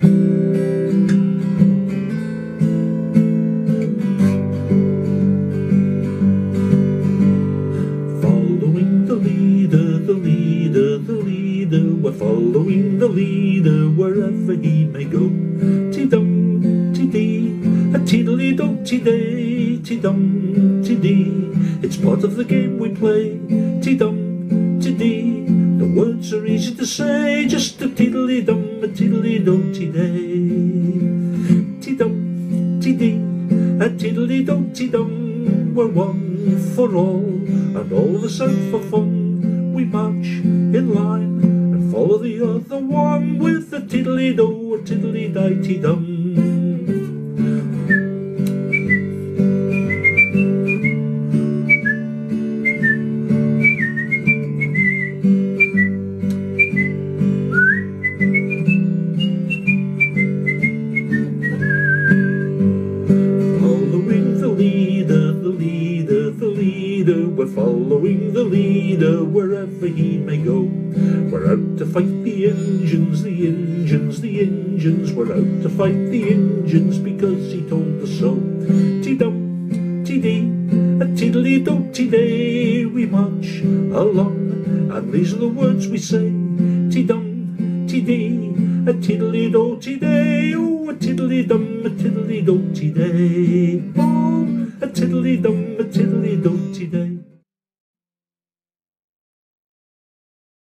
Following the leader, we're following the leader wherever he may go. Ti-dum, ti-dee, a tiddly-do, ti-day, ti-dum, ti-dee, it's part of the game we play. Ti-dum, ti-dee, the words are easy to say, just a tiddly-do, ti-day. Ti-dum, ti-dee, a tiddly-do, ti-dum, we're one for all, and all the same for fun. We march in line and follow the other one with a tiddly-do, a tiddly-di, ti-dum. We're following the leader wherever he may go. We're out to fight the engines. We're out to fight the engines because he told us so. Ti-dum, ti-dee, a tiddly-do, ti-day, we march along, and these are the words we say. Ti-dum, ti-dee, a tiddly-do, ti-day, oh, a tiddly-dum, a tiddly-do, ti-day, oh, a tiddly-dum, a tiddly-do, ti-day.